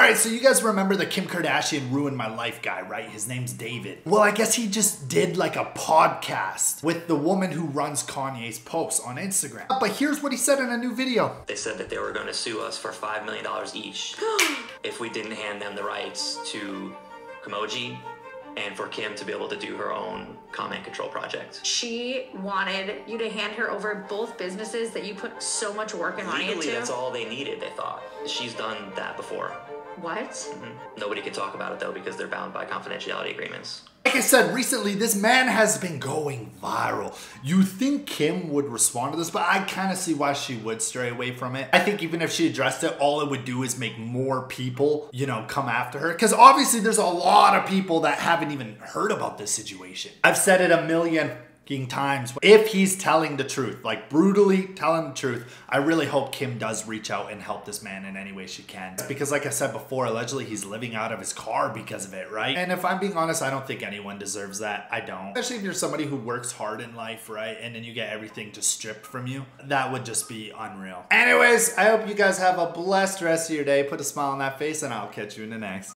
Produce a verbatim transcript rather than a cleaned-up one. All right, so you guys remember the Kim Kardashian ruined my life guy, right? His name's David. Well, I guess he just did like a podcast with the woman who runs Kanye's posts on Instagram. But here's what he said in a new video. They said that they were gonna sue us for five million dollars each if we didn't hand them the rights to Kimoji and for Kim to be able to do her own comment control project. She wanted you to hand her over both businesses that you put so much work and money into. Legally, that's all they needed, they thought. She's done that before. What? Mm-hmm. Nobody can talk about it though because they're bound by confidentiality agreements. Like I said, recently this man has been going viral. You think Kim would respond to this, but I kind of see why she would stray away from it. I think even if she addressed it, all it would do is make more people, you know, come after her. Because obviously there's a lot of people that haven't even heard about this situation. I've said it a million times. If he's telling the truth, like brutally telling the truth, I really hope Kim does reach out and help this man in any way she can. Because like I said before, allegedly he's living out of his car because of it, right? And if I'm being honest, I don't think anyone deserves that. I don't. Especially if you're somebody who works hard in life, right? And then you get everything just stripped from you. That would just be unreal. Anyways, I hope you guys have a blessed rest of your day. Put a smile on that face and I'll catch you in the next.